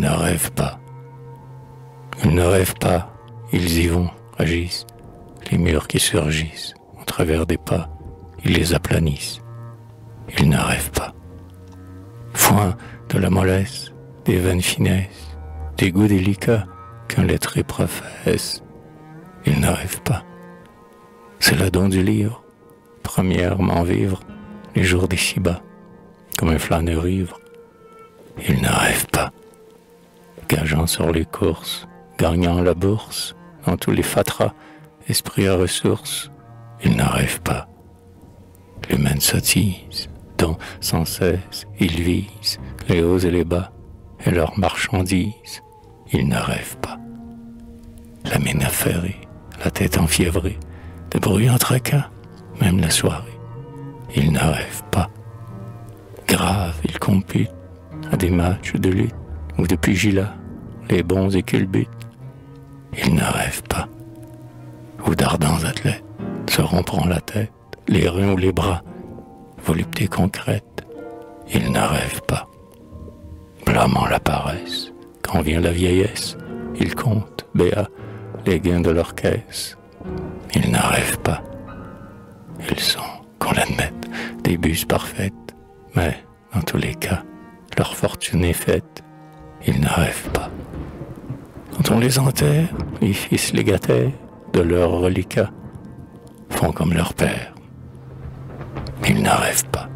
Ils ne rêvent pas. Ils ne rêvent pas. Ils y vont, agissent. Les murs qui surgissent au travers des pas, ils les aplanissent. Ils ne rêvent pas. Foin de la mollesse, des vaines finesses, des goûts délicats qu'un lettré professe. Ils ne rêvent pas. C'est le don du livre. Premièrement vivre les jours d'ici bas, comme un flâneur ivre. Ils ne rêvent pas. Gageant sur les courses, gagnant la bourse, dans tous les fatras, esprit à ressources, ils ne rêvent pas. L'humaine sottise, dont sans cesse ils visent les hauts et les bas, et leurs marchandises, ils ne rêvent pas. La mine affairée, la tête enfiévrée, de bruyants tracas, même la soirée, ils ne rêvent pas. Grave, ils computent à des matchs de lutte ou de pugilat, les bons et culbutent, ils ne rêvent pas. Ou d'ardents athlètes, se rompant la tête, les reins ou les bras, volupté concrète, ils ne rêvent pas. Blâmant la paresse, quand vient la vieillesse, ils comptent, béats, les gains de leur caisse, ils ne rêvent pas. Ils sont, qu'on l'admette, des buses parfaites, mais, dans tous les cas, leur fortune est faite, ils ne rêvent pas. Quand on les enterre, les fils légataires, de leurs reliquats, font comme leur père. Ils ne rêvent pas.